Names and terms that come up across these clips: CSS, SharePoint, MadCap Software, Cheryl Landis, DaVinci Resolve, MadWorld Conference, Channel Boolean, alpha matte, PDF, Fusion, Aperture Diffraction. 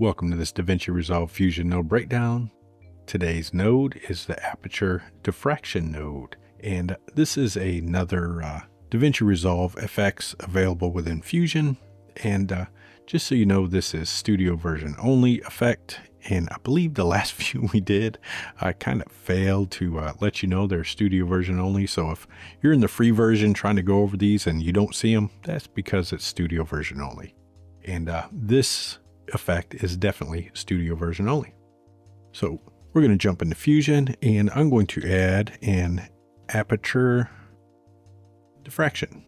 Welcome to this DaVinci Resolve Fusion node breakdown. Today's node is the Aperture Diffraction node, and this is another DaVinci Resolve FX available within Fusion. And just so you know, this is studio version only effect, and I believe the last few we did, I kind of failed to let you know they're studio version only. So if you're in the free version trying to go over these and you don't see them, that's because it's studio version only. And this effect is definitely studio version only. So we're going to jump into Fusion, and I'm going to add an aperture diffraction.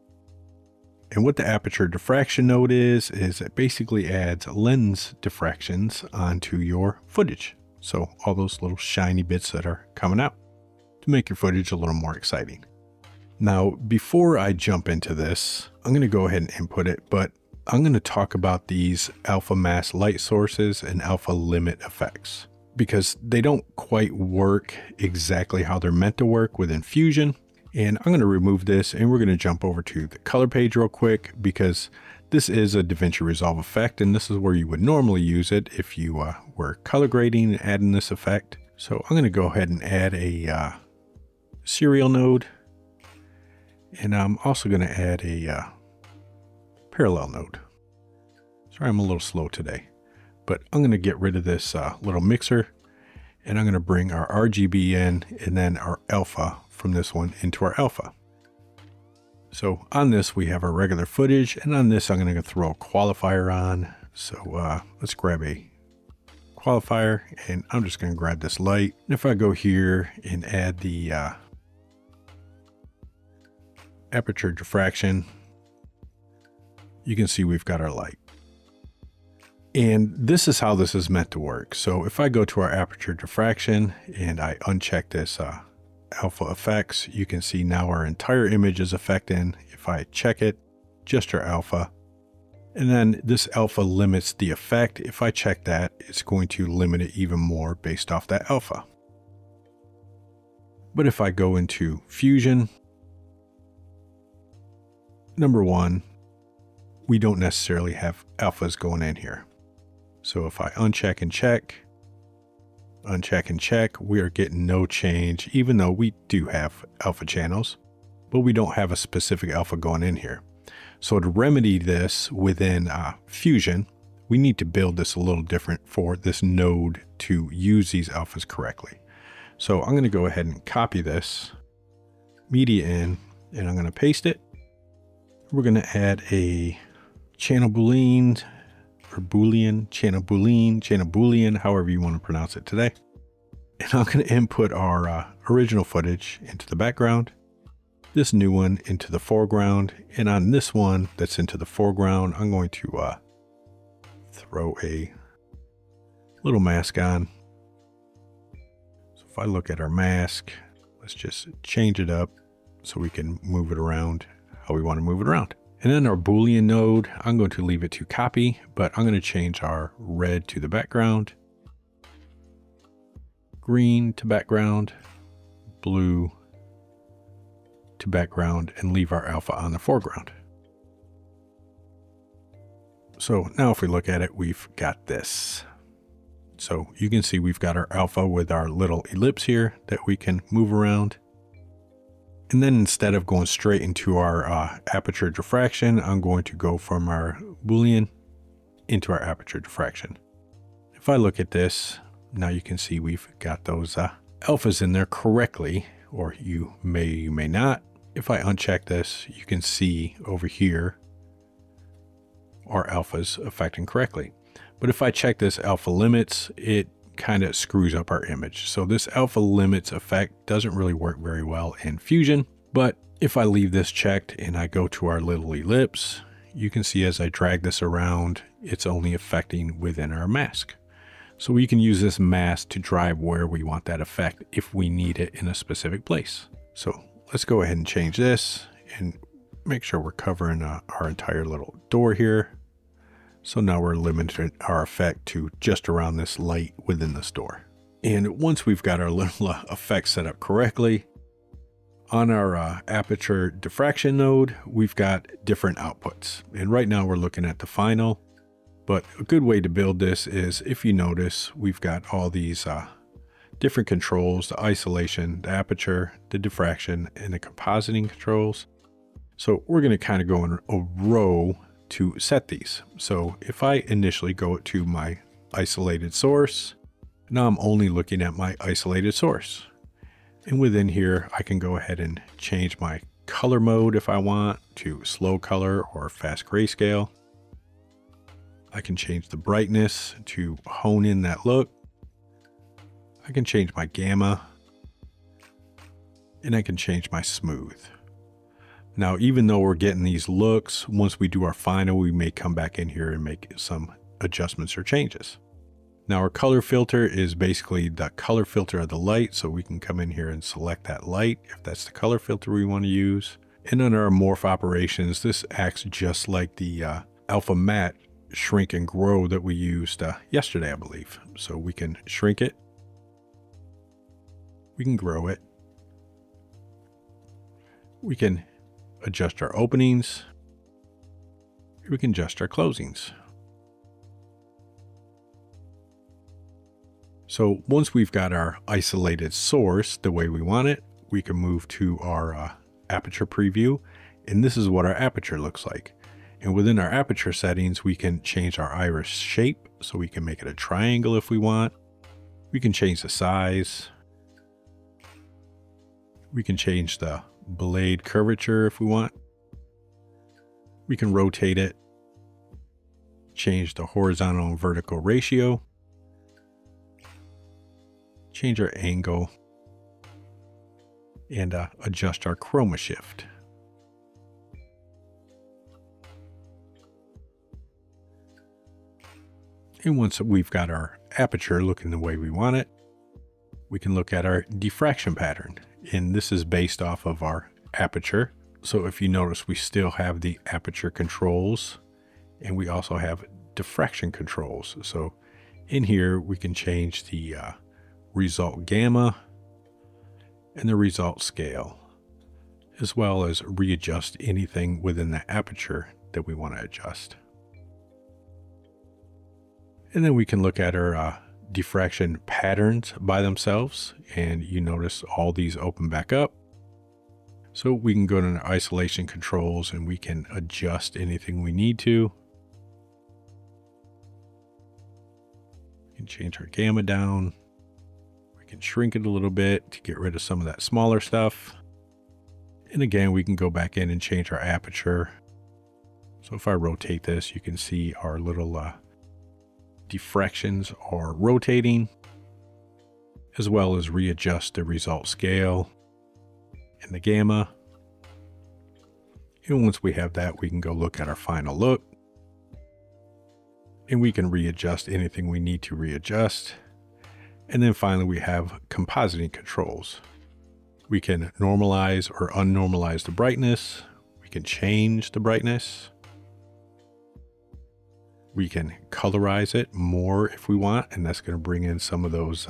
And what the aperture diffraction node is it basically adds lens diffractions onto your footage. So all those little shiny bits that are coming out to make your footage a little more exciting. Now, before I jump into this, I'm going to go ahead and input it, but I'm going to talk about these alpha mass light sources and alpha limit effects, because they don't quite work exactly how they're meant to work within Fusion. And I'm going to remove this, and we're going to jump over to the color page real quick, because this is a DaVinci Resolve effect, and this is where you would normally use it if you were color grading and adding this effect. So I'm going to go ahead and add a serial node, and I'm also going to add a parallel node. Sorry, I'm a little slow today, but I'm going to get rid of this little mixer, and I'm going to bring our RGB in, and then our alpha from this one into our alpha. So on this, we have our regular footage, and on this, I'm going to throw a qualifier on. So let's grab a qualifier, and I'm just going to grab this light. And if I go here and add the aperture diffraction, you can see we've got our light. And this is how this is meant to work. So if I go to our aperture diffraction and I uncheck this alpha effects, you can see now our entire image is affecting. If I check it, just our alpha. And then this alpha limits the effect. If I check that, it's going to limit it even more based off that alpha. But if I go into Fusion, number one, we don't necessarily have alphas going in here. So if I uncheck and check, we are getting no change, even though we do have alpha channels, but we don't have a specific alpha going in here. So to remedy this within Fusion, we need to build this a little different for this node to use these alphas correctly. So I'm going to go ahead and copy this media in, and I'm going to paste it. We're going to add a Channel Boolean, however you want to pronounce it today. And I'm going to input our original footage into the background, this new one into the foreground, and on this one that's into the foreground, I'm going to throw a little mask on. So if I look at our mask, let's just change it up so we can move it around how we want to move it around. And then our Boolean node, I'm going to leave it to copy, but I'm going to change our red to the background, green to background, blue to background, and leave our alpha on the foreground. So now if we look at it, we've got this. So you can see we've got our alpha with our little ellipse here that we can move around. And then instead of going straight into our aperture diffraction, I'm going to go from our Boolean into our aperture diffraction. If I look at this, now you can see we've got those alphas in there correctly, or you may not. If I uncheck this, you can see over here our alphas affecting correctly. But if I check this alpha limits, it kind of screws up our image. So this alpha limits effect doesn't really work very well in Fusion. But if I leave this checked and I go to our little ellipse, you can see as I drag this around, it's only affecting within our mask. So we can use this mask to drive where we want that effect if we need it in a specific place. So let's go ahead and change this and make sure we're covering our entire little door here. So now we're limiting our effect to just around this light within this door. And once we've got our little effect set up correctly, on our aperture diffraction node, we've got different outputs. And right now we're looking at the final, But a good way to build this is, if you notice, we've got all these different controls: the isolation, the aperture, the diffraction, and the compositing controls. So we're going to kind of go in a row to set these. So if I initially go to my isolated source, now I'm only looking at my isolated source. And within here, I can go ahead and change my color mode if I want to slow color or fast grayscale. I can change the brightness to hone in that look. I can change my gamma, and I can change my smooth. Now, even though we're getting these looks, once we do our final, we may come back in here and make some adjustments or changes. Now, our color filter is basically the color filter of the light. So we can come in here and select that light if that's the color filter we want to use. And under our morph operations, this acts just like the alpha matte shrink and grow that we used yesterday, I believe. So we can shrink it. We can grow it. We can adjust our openings. We can adjust our closings. So once we've got our isolated source the way we want it, we can move to our aperture preview, and this is what our aperture looks like. And within our aperture settings, we can change our iris shape, so we can make it a triangle if we want. We can change the size. We can change the blade curvature if we want. We can rotate it, change the horizontal and vertical ratio, change our angle, and adjust our chroma shift. And once we've got our aperture looking the way we want it, we can look at our diffraction pattern. And this is based off of our aperture. So if you notice, we still have the aperture controls, and we also have diffraction controls. So in here, we can change the result gamma and the result scale, as well as readjust anything within the aperture that we want to adjust. And then we can look at our diffraction patterns by themselves, and you notice all these open back up. So we can go to the isolation controls and we can adjust anything we need to. We can change our gamma down. Can shrink it a little bit to get rid of some of that smaller stuff. And again, we can go back in and change our aperture. So if I rotate this, you can see our little diffractions are rotating, as well as readjust the result scale and the gamma. And once we have that, we can go look at our final look, and we can readjust anything we need to readjust. And then finally, we have compositing controls. We can normalize or unnormalize the brightness. We can change the brightness. We can colorize it more if we want, and that's going to bring in some of those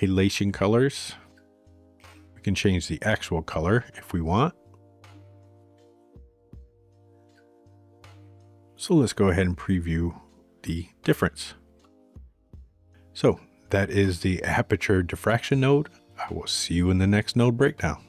halation colors. We can change the actual color if we want. So let's go ahead and preview the difference. So that is the aperture diffraction node. I will see you in the next node breakdown.